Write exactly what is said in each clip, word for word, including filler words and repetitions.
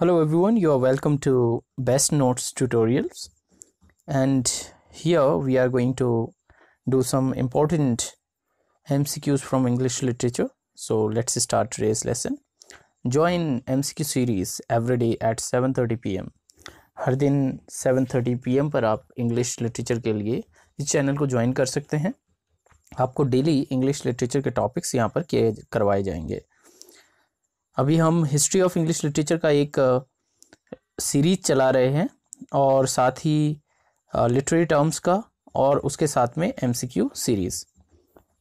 Hello everyone, you are welcome to Best Notes tutorials, and here we are going to do some important M C Qs from English literature. So let's start today's lesson. Join M C Q series every day at seven thirty p m हर दिन seven thirty p m पर आप English literature के लिए इस channel को join कर सकते हैं. आपको daily English literature के topics यहाँ पर किए करवाए जाएंगे. अभी हम हिस्ट्री ऑफ इंग्लिश लिटरेचर का एक सीरीज चला रहे हैं और साथ ही लिटरेरी टर्म्स का और उसके साथ में एमसीक्यू सीरीज़.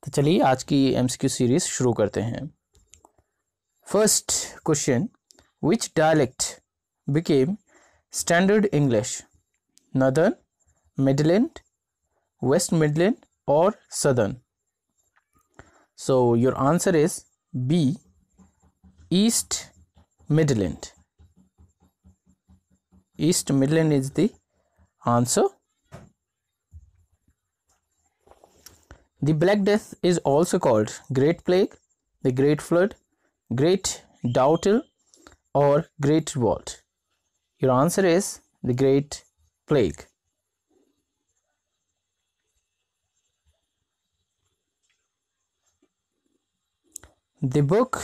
तो चलिए आज की एमसीक्यू सीरीज़ शुरू करते हैं. First question, which dialect became standard English? Northern, Midland, West Midland और Southern? So your answer is B, East Midland. East Midland is the answer. The Black Death is also called Great Plague, the Great Flood, Great Doutle or Great Revolt. Your answer is the Great Plague. The Book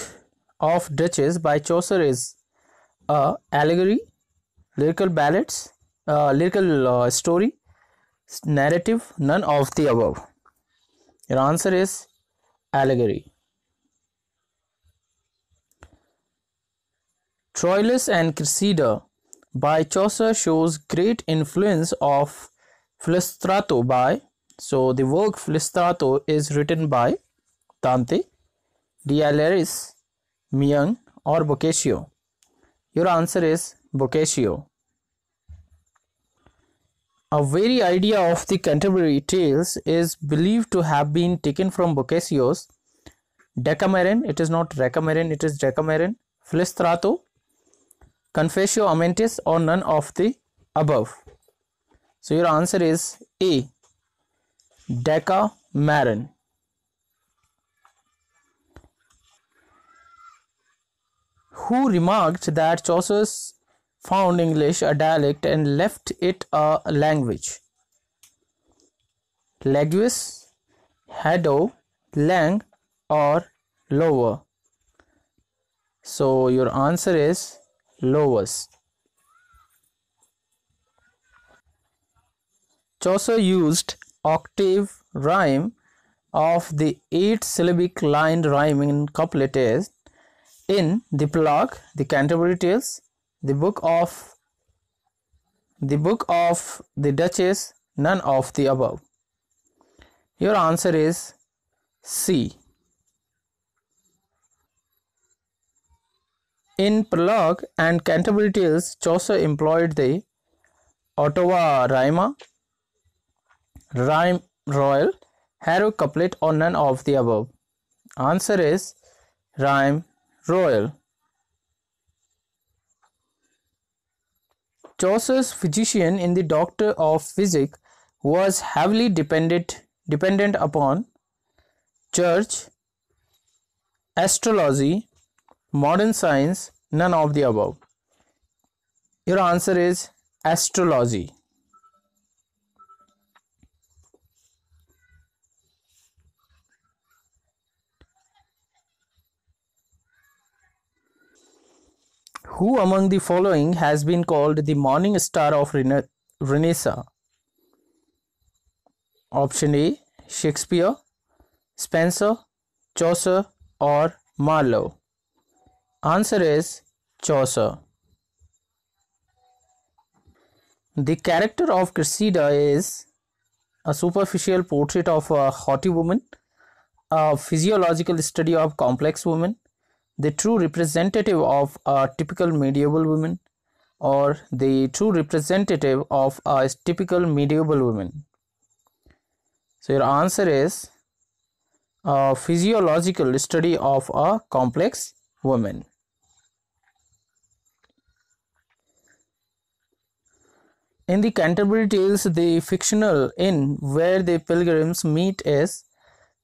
of the Duchess by Chaucer is a allegory, lyrical ballads, uh, lyrical uh, story, narrative, none of the above. Your answer is allegory. Troilus and Cressida by Chaucer shows great influence of Filostrato by, so the work Filostrato is written by Dante, D'Alleris, Myung or Boccaccio. Your answer is Boccaccio. A very idea of the Canterbury Tales is believed to have been taken from Boccaccio's Decameron. It is not Decameron, it is Decameron. Filostrato, Confessio Amantis or none of the above. So your answer is A, Decameron. Who remarked that Chaucer found English a dialect and left it a language? Legwius, Hadow, Lang or Lower? So your answer is Lowers. Chaucer used octave rhyme of the eight syllabic line rhyming couplet is in the Prologue, the Canterbury Tales, the book of the book of the Duchess, none of the above. Your answer is C. In Prologue and Canterbury Tales, Chaucer employed the ottava rima, rhyme royal, heroic couplet, or none of the above. Answer is rhyme royal. Chaucer's physician in the Doctor of Physic was heavily dependent dependent upon church, astrology, modern science, none of the above. Your answer is astrology. Who among the following has been called the morning star of Rena- Renaissance? Option A, Shakespeare, Spencer, Chaucer or Marlowe? Answer is Chaucer. The character of Cressida is a superficial portrait of a haughty woman, a physiological study of complex women, the true representative of a typical medieval woman or the true representative of a typical medieval woman. So your answer is a physiological study of a complex woman. In the Canterbury Tales, the fictional inn where the pilgrims meet is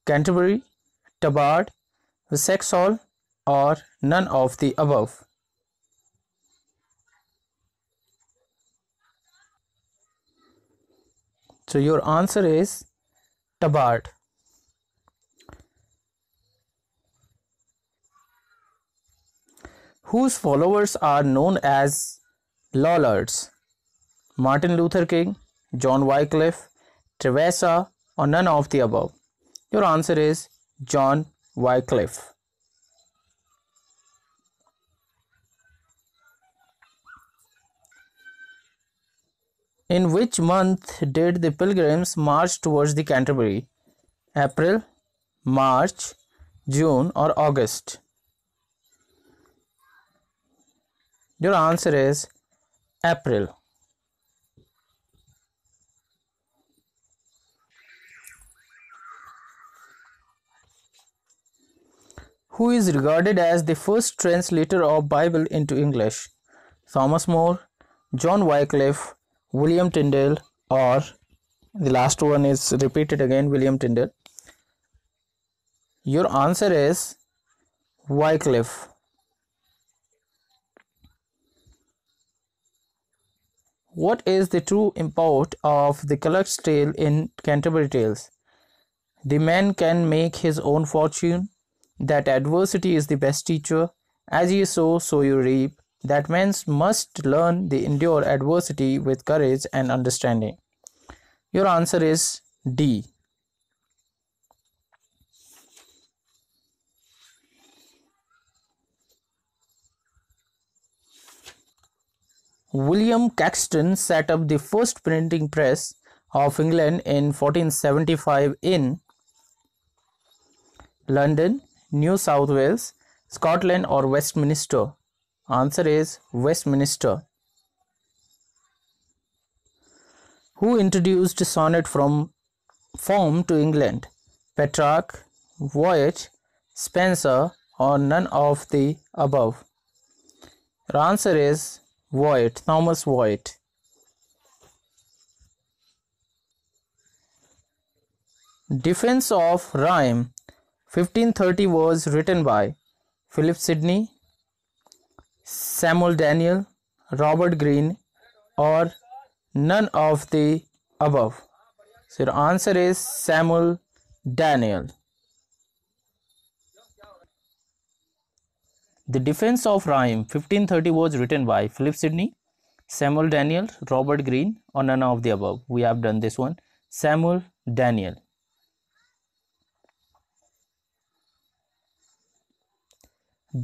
Canterbury, Tabard, Vsexhall or none of the above. So your answer is Tabard. Whose followers are known as Lollards? Martin Luther King, John Wycliffe, Trevesa, or none of the above? Your answer is John Wycliffe. In which month did the pilgrims march towards the Canterbury? April, March, June, or August? Your answer is April. Who is regarded as the first translator of Bible into English? Thomas More, John Wycliffe, William Tyndale, or the last one is repeated again, William Tyndale. Your answer is Wycliffe. What is the true import of the Clerk's Tale in Canterbury Tales? The man can make his own fortune. That adversity is the best teacher. As you sow, so you reap. That men must learn to endure adversity with courage and understanding. Your answer is D. William Caxton set up the first printing press of England in fourteen seventy-five in London, New South Wales, Scotland, or Westminster? Answer is Westminster. Who introduced sonnet from form to England? Petrarch, Wyatt, Spencer, or none of the above? Your answer is Wyatt, Thomas Wyatt. Defense of Rhyme fifteen thirty was written by Philip Sidney, Samuel Daniel, Robert Greene, or none of the above? So your answer is Samuel Daniel. The Defense of Rhyme fifteen thirty was written by Philip Sidney, Samuel Daniel, Robert Greene, or none of the above? We have done this one, Samuel Daniel.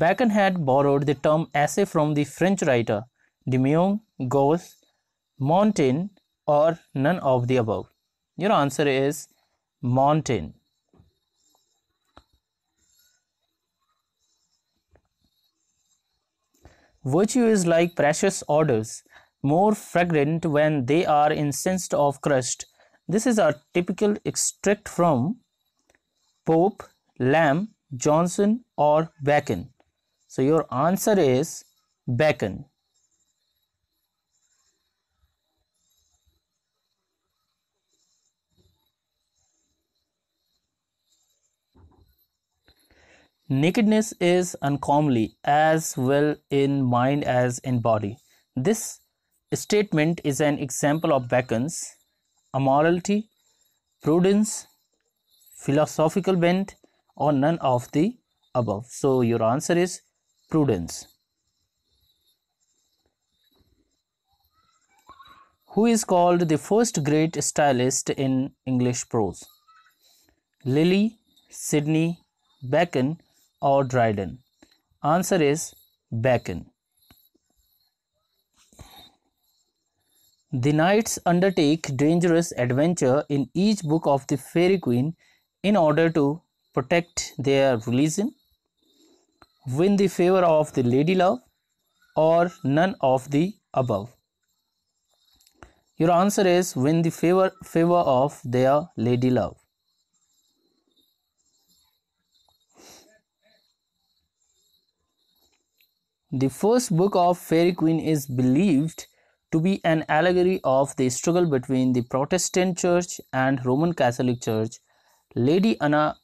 Bacon had borrowed the term essay from the French writer Demyung, Gauss, Montaigne, or none of the above? Your answer is Montaigne. Virtue is like precious odors, more fragrant when they are incensed of crust. This is a typical extract from Pope, Lamb, Johnson, or Bacon. So your answer is Bacon. Nakedness is uncomely as well in mind as in body. This statement is an example of Bacon's amorality, prudence, philosophical bent, or none of the above. So your answer is prudence. Who is called the first great stylist in English prose? Lilly, Sidney, Bacon, or Dryden? Answer is Bacon. The knights undertake dangerous adventure in each book of the Faerie Queene in order to protect their religion, win the favor of the lady love, or none of the above? Your answer is win the favor, favor of their lady love. The first book of Faerie Queene is believed to be an allegory of the struggle between the Protestant Church and Roman Catholic Church. Lady Anna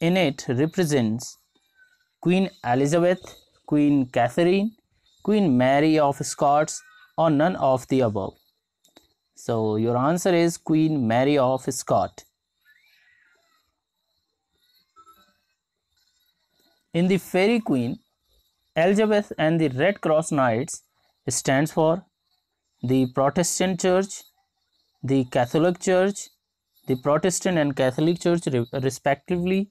in it represents Queen Elizabeth, Queen Catherine, Queen Mary of Scots, or none of the above. So your answer is Queen Mary of Scott. In the Faerie Queene, Elizabeth and the Red Cross Knights stands for the Protestant Church, the Catholic Church, the Protestant and Catholic Church respectively,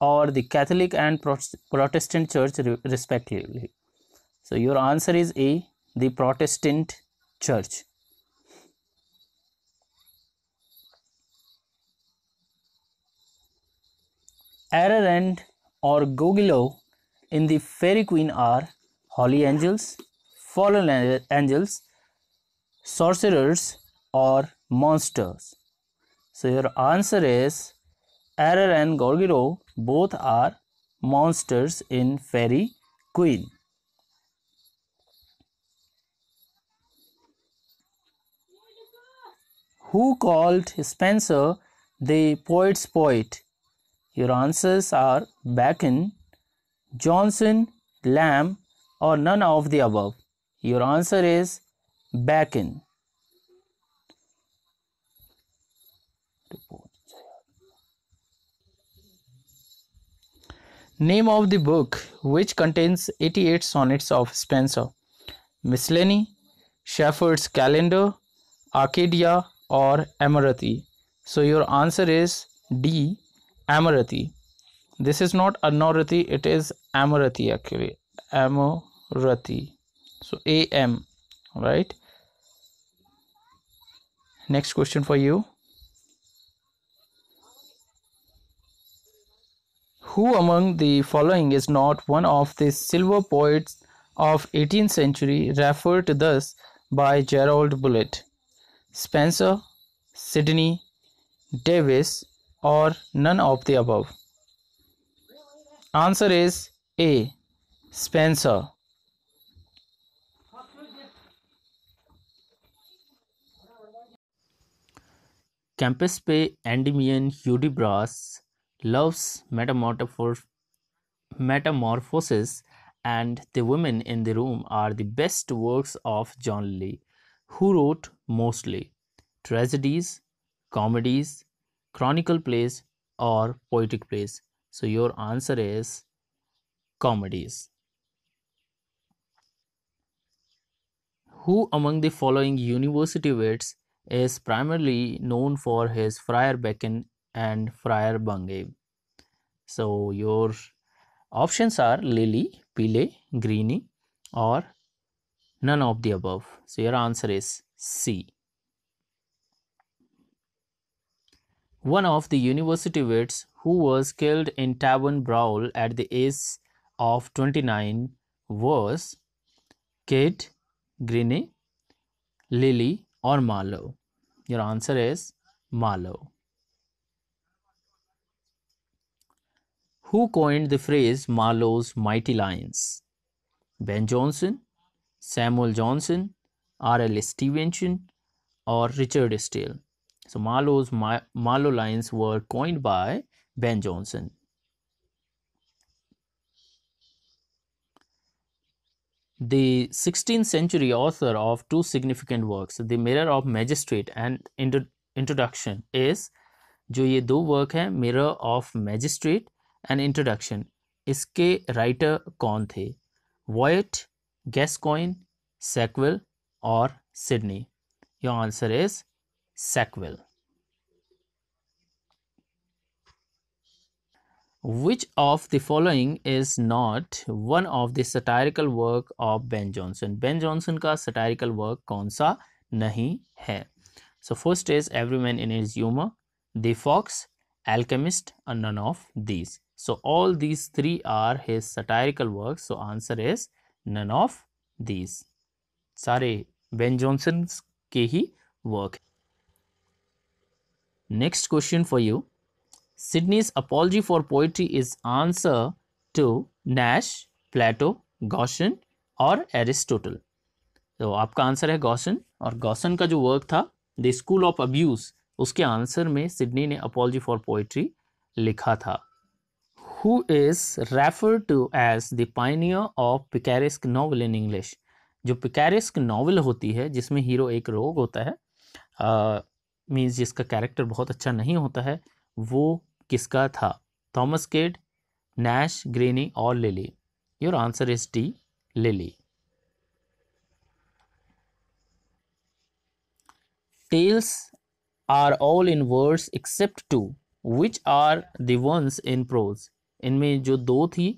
or the Catholic and Protestant Church respectively. So your answer is A, the Protestant Church. Error and or Gogilo in the Faerie Queene are holy angels, fallen angels, sorcerers, or monsters. So your answer is Error and Gogilo, both are monsters in Faerie Queene. Who called Spenser the poet's poet? Your answers are Bacon, Johnson, Lamb, or none of the above. Your answer is Bacon. Name of the book which contains eighty-eight sonnets of Spenser: Miscellany, Shepherd's Calendar, Arcadia, or Amoretti. So your answer is D, Amoretti. This is not Amoretti, it is Amoretti actually. Amoretti. So A M, right? Next question for you. Who among the following is not one of the silver poets of eighteenth century referred to thus by Gerald Bullitt? Spenser, Sidney, Davis, or none of the above? Answer is A, Spenser. Campaspe, Endymion, Hudibras, Love's metamorph Metamorphoses, and The Women in the Room are the best works of John Lee, who wrote mostly tragedies, comedies, chronicle plays, or poetic plays. So your answer is comedies. Who among the following university wits is primarily known for his Friar Bacon and Friar Bungay? So your options are Lilly, Pillay, Greene, or none of the above. So your answer is C. One of the university wits who was killed in tavern brawl at the age of twenty-nine was Kate, Greene, Lilly, or Marlowe. Your answer is Marlowe. Who coined the phrase Marlowe's mighty lines? Ben Jonson, Samuel Johnson, R L Stevenson, or Richard Steele? So Marlowe's Marlowe lines were coined by Ben Jonson. The sixteenth century author of two significant works, The Mirror of Magistrates and Introduction, is जो ये दो work हैं, Mirror of Magistrates and Introduction, इसके writer कौन थे? Wyatt, Gascoigne, Sackville, or Sidney? Your answer is Sackville. Which of the following is not one of the satirical work of Ben Jonson? Ben Jonson का satirical work कौन सा नहीं है? So first is Everyman in His Humor, The Fox, Alchemist, and none of these. So all these three are his satirical works. So answer is none of these. सारे Ben Jonson के ही work. Next question for you. Sidney's apology for poetry is answer to Nash, Plato, Gosson, or Aristotle. तो आपका answer है Gosson, और Gosson का जो work था The School of Abuse, उसके आंसर में सिडनी ने apology for poetry लिखा था. Who is referred to as the pioneer of picaresque novel in English? जो पिकारेस्क नॉवल होती है जिसमें हीरो एक रोग होता है, मीन्स जिसका कैरेक्टर बहुत अच्छा नहीं होता है, वो किसका था? थॉमस केड, नैश, ग्रेनी और Lyly. Your answer is D, Lyly. Tales are all in words except two, which are the ones in prose. इनमें जो दो थी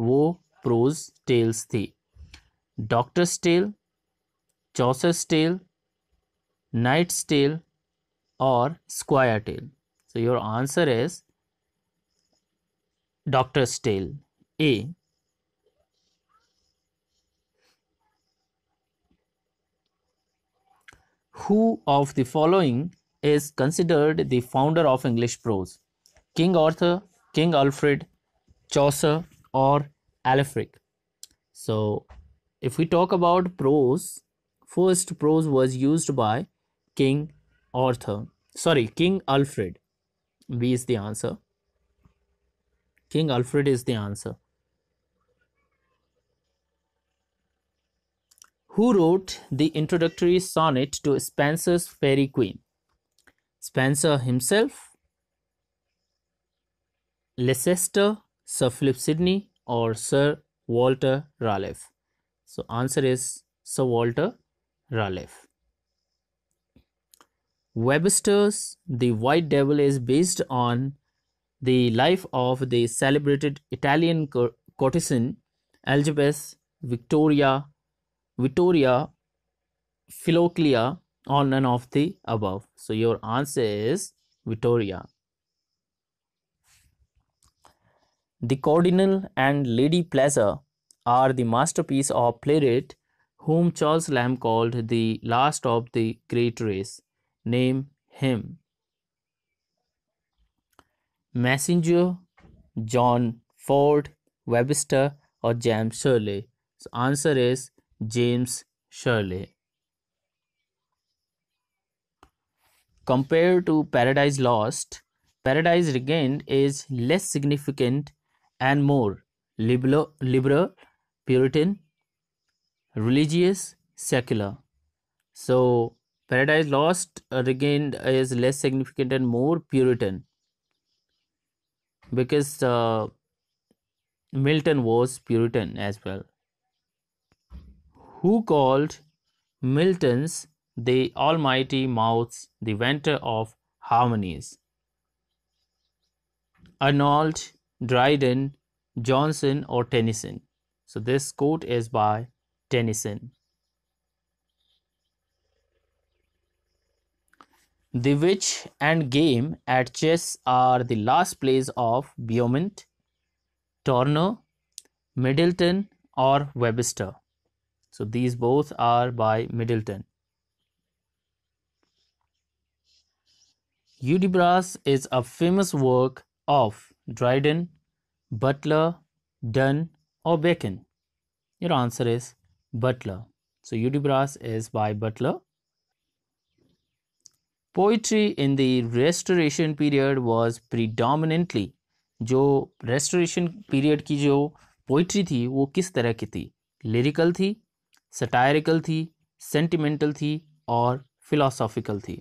वो प्रोज टेल्स थी। Doctors tale, Chaucer's tale, nights tale और square tale. So your answer is doctors tale, A. Who of the following is considered the founder of English prose? King Arthur, King Alfred, Chaucer or Alfric. So if we talk about prose, first prose was used by King Arthur, sorry, King Alfred. B is the answer. King Alfred is the answer. Who wrote the introductory sonnet to Spenser's Faerie Queene? Spenser himself, Leicester, Sir Philip Sidney or Sir Walter Raleigh? So answer is Sir Walter Raleigh. Webster's The White Devil is based on the life of the celebrated Italian courtesan Elizabeth Victoria Vittoria Philoclea or none of the above. So your answer is Vittoria. The Cardinal and Lady Pleasure are the masterpiece of playwright whom Charles Lamb called the last of the great race. Name him. Messenger, John Ford, Webster or James Shirley. So answer is James Shirley. Compared to Paradise Lost, Paradise Regained is less significant and more liberal, liberal, Puritan, religious, secular. So Paradise Lost Regained is less significant and more Puritan, because uh, Milton was Puritan as well. Who called Milton's The Almighty Mouths the Inventor of Harmonies? Arnold, Dryden, Johnson or Tennyson? So this quote is by Tennyson. The Witch and Game at Chess are the last plays of Beaumont, Turner, Middleton or Webster? So these both are by Middleton. Hudibras is a famous work of Dryden, Butler, Donne or Bacon? Your answer is Butler. So Hudibras is by Butler. Poetry in the Restoration period was predominantly, जो Restoration period की जो poetry थी वो किस तरह की थी? Lyrical थी, सटायरिकल थी, सेंटिमेंटल थी और फिलोसॉफिकल थी।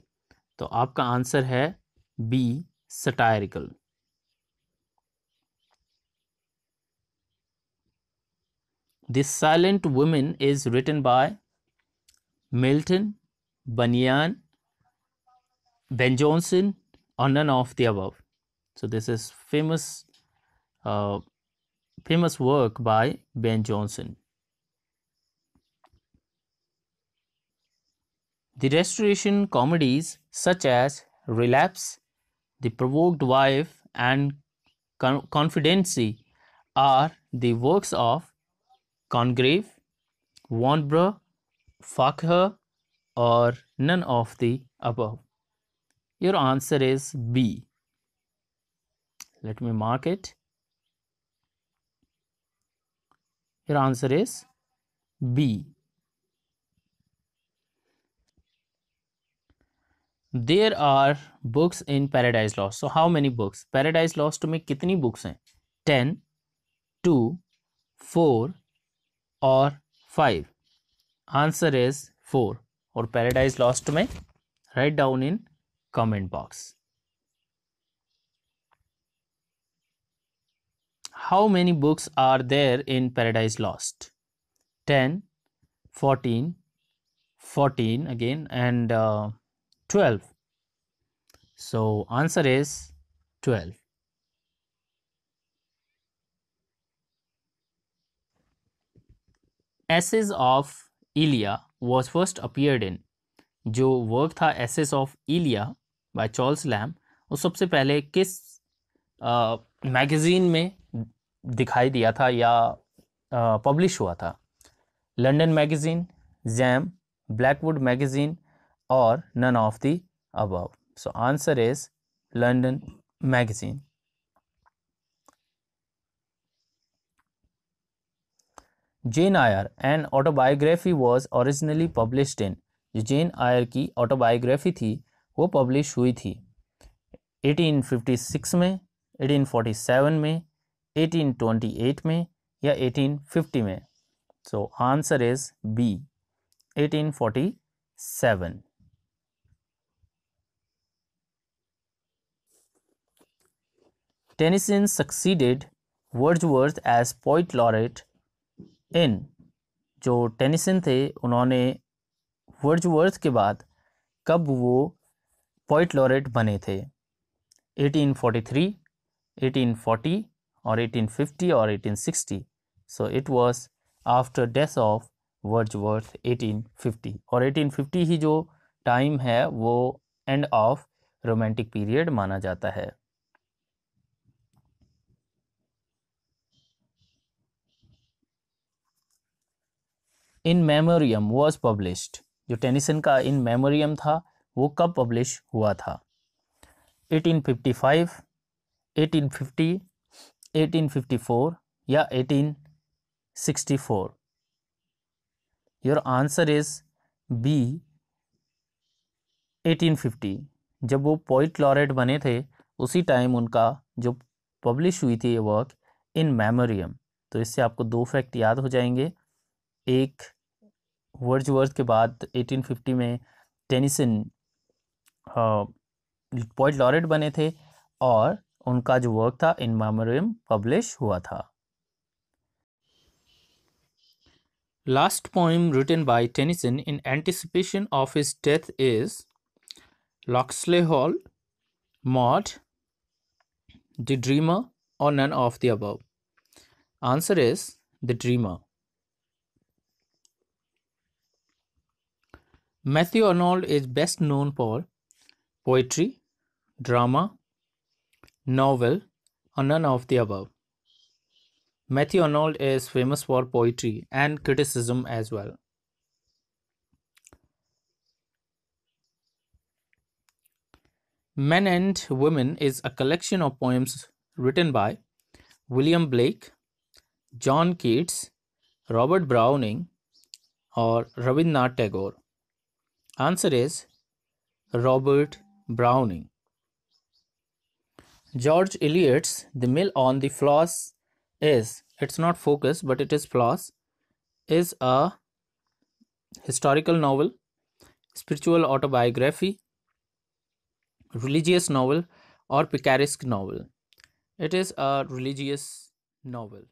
तो आपका आंसर है B, satirical. The silent woman is written by Milton, Bunyan, Ben Jonson और none of the above. So this is famous famous work by Ben Jonson. The Restoration comedies such as Relapse, The Provoked Wife and Confidency are the works of Congreve, Wanborough, Faulkner or none of the above? Your answer is B. Let me mark it. Your answer is B. There are books in Paradise Lost. So how many books? Paradise Lost में कितनी books हैं? Ten, two, four और five. Answer is four. और Paradise Lost में write down in comment box. How many books are there in Paradise Lost? ten, fourteen, fourteen again, and uh, twelve. So answer is twelve. Essays of Elia was first appeared in, जो work था Essays of Elia by Charles Lamb, वो सबसे पहले किस magazine में दिखाई दिया था या पब्लिश हुआ था? London magazine, jam, Blackwood magazine और none of the above. So answer is London magazine. Jane Eyre and autobiography was originally published in, जो जेन आयर की ऑटोबायोग्राफी थी वो पब्लिश हुई थी एटीन फिफ्टी सिक्स में, एटीन फोर्टी सेवन में, एटीन ट्वेंटी एट में या एटीन फिफ्टी में. So answer is B, eighteen forty seven. Tennyson succeeded Wordsworth as poet laureate इन, जो टेनिसन थे उन्होंने वर्ड्सवर्थ के बाद कब वो पोइट लॉरेट बने थे? Eighteen forty three, eighteen forty और एटीन फिफ्टी और eighteen sixty. So it was after death of Wordsworth eighteen fifty, और एटीन फिफ्टी ही जो टाइम है वो एंड ऑफ रोमांटिक पीरियड माना जाता है. इन मेमोरियम वॉज पब्लिश्ड, जो टेनिसन का इन मेमोरियम था वो कब पब्लिश हुआ था? Eighteen fifty five, eighteen fifty, eighteen fifty four या eighteen sixty four. Your answer is B, eighteen fifty. जब वो पोइट लॉरेट बने थे उसी टाइम उनका जो पब्लिश हुई थी ये वर्क इन मेमोरियम. तो इससे आपको दो फैक्ट याद हो जाएंगे. एक, वर्ड्सवर्थ के बाद एटीन फिफ्टी में टेनिसन पोइट लॉरेट बने थे और उनका जो वर्क था इन मेमोरियम पब्लिश हुआ था. Last poem written by Tennyson in anticipation of his death is Locksley Hall, Maud, the dreamer और none of the above. Answer is the dreamer. Matthew Arnold is best known for poetry, drama, novel, or none of the above. Matthew Arnold is famous for poetry and criticism as well. Men and Women is a collection of poems written by William Blake, John Keats, Robert Browning, or Rabindranath Tagore. Answer is Robert Browning. George Eliot's The Mill on the Floss is, it's not focus but it is floss, is a historical novel, spiritual autobiography, religious novel or picaresque novel. It is a religious novel.